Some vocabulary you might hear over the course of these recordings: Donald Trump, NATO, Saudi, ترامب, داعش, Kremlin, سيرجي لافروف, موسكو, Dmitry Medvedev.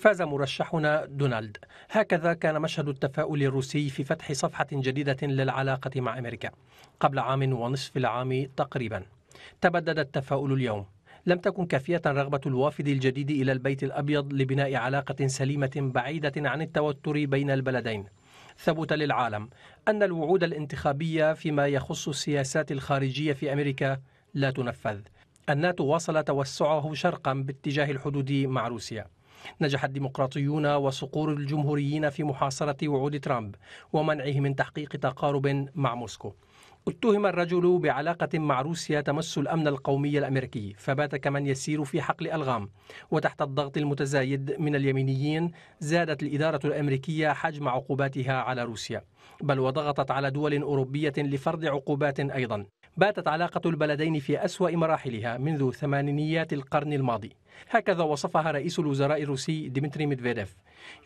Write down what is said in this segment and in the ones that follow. فاز مرشحنا دونالد. هكذا كان مشهد التفاؤل الروسي في فتح صفحة جديدة للعلاقة مع أمريكا قبل عام ونصف العام تقريبا. تبدد التفاؤل اليوم. لم تكن كافية رغبة الوافد الجديد إلى البيت الأبيض لبناء علاقة سليمة بعيدة عن التوتر بين البلدين. ثبت للعالم أن الوعود الانتخابية فيما يخص السياسات الخارجية في أمريكا لا تنفذ. الناتو واصل توسعه شرقا باتجاه الحدود مع روسيا. نجح الديمقراطيون وصقور الجمهوريين في محاصرة وعود ترامب ومنعه من تحقيق تقارب مع موسكو. اتهم الرجل بعلاقة مع روسيا تمس الأمن القومي الأمريكي، فبات كمن يسير في حقل ألغام. وتحت الضغط المتزايد من اليمينيين زادت الإدارة الأمريكية حجم عقوباتها على روسيا، بل وضغطت على دول أوروبية لفرض عقوبات أيضا. باتت علاقة البلدين في أسوأ مراحلها منذ ثمانينيات القرن الماضي. هكذا وصفها رئيس الوزراء الروسي ديمتري ميدفيديف.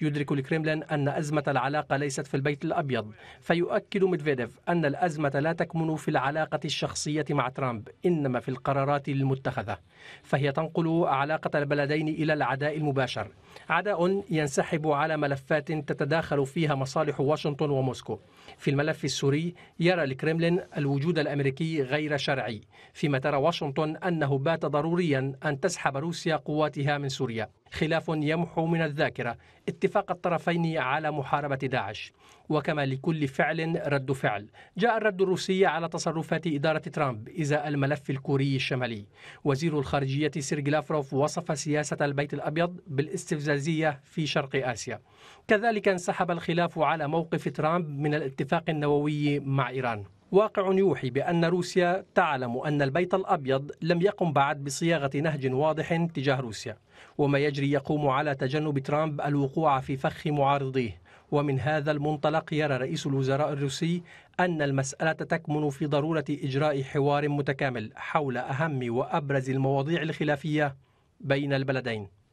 يدرك الكرملين أن أزمة العلاقة ليست في البيت الأبيض، فيؤكد ميدفيديف أن الأزمة لا تكمن في العلاقة الشخصية مع ترامب، إنما في القرارات المتخذة، فهي تنقل علاقة البلدين إلى العداء المباشر، عداء ينسحب على ملفات تتداخل فيها مصالح واشنطن وموسكو. في الملف السوري يرى الكرملين الوجود الأمريكي غير شرعي، فيما ترى واشنطن أنه بات ضروريا أن تسحب روسيا قواتها من سوريا. خلاف يمحو من الذاكرة اتفاق الطرفين على محاربة داعش، وكما لكل فعل رد فعل. جاء الرد الروسي على تصرفات إدارة ترامب إزاء الملف الكوري الشمالي. وزير الخارجية سيرجي لافروف وصف سياسة البيت الأبيض بالاستفزازية في شرق آسيا. كذلك انسحب الخلاف على موقف ترامب من الاتفاق النووي مع إيران. واقع يوحي بأن روسيا تعلم أن البيت الأبيض لم يقم بعد بصياغة نهج واضح تجاه روسيا، وما يجري يقوم على تجنب ترامب الوقوع في فخ معارضيه. ومن هذا المنطلق يرى رئيس الوزراء الروسي أن المسألة تكمن في ضرورة إجراء حوار متكامل حول أهم وأبرز المواضيع الخلافية بين البلدين.